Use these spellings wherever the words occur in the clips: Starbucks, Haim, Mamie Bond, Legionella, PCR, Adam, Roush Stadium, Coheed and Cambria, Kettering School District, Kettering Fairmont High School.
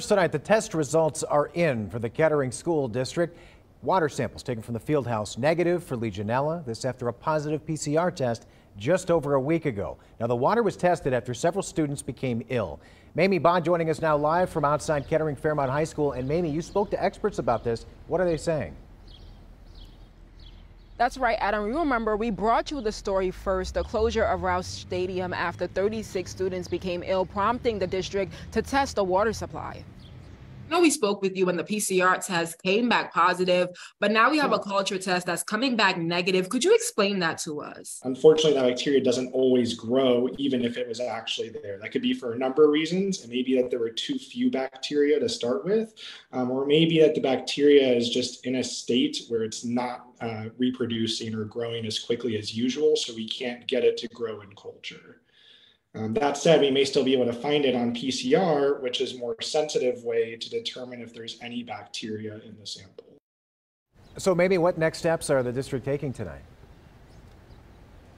First tonight, the test results are in for the Kettering School District. Water samples taken from the field house negative for Legionella. This after a positive PCR test just over a week ago. Now, the water was tested after several students became ill. Mamie Bond joining us now live from outside Kettering Fairmont High School. And Mamie, you spoke to experts about this. What are they saying? That's right, Adam. You remember we brought you the story first, the closure of Roush Stadium after 36 students became ill, prompting the district to test the water supply. I know we spoke with you when the PCR test came back positive, but now we have a culture test that's coming back negative. Could you explain that to us? Unfortunately, that bacteria doesn't always grow, even if it was actually there. That could be for a number of reasons, and maybe that there were too few bacteria to start with, or maybe that the bacteria is just in a state where it's not reproducing or growing as quickly as usual, so we can't get it to grow in culture. That said, we may still be able to find it on PCR, which is a more sensitive way to determine if there's any bacteria in the sample. So maybe what next steps are the district taking tonight?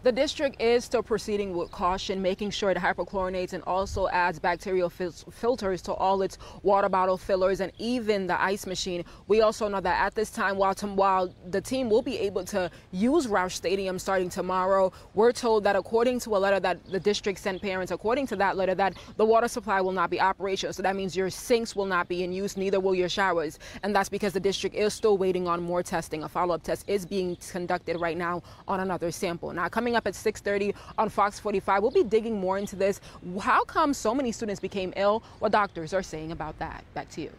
The district is still proceeding with caution, making sure it hyperchlorinates and also adds bacterial filters to all its water bottle fillers and even the ice machine. We also know that at this time, while the team will be able to use Roush Stadium starting tomorrow, we're told that according to a letter that the district sent parents, according to that letter, that the water supply will not be operational. So that means your sinks will not be in use, neither will your showers. And that's because the district is still waiting on more testing. A follow-up test is being conducted right now on another sample. Now, coming up at 6:30 on Fox 45. We'll be digging more into this. How come so many students became ill? What doctors are saying about that. Back to you.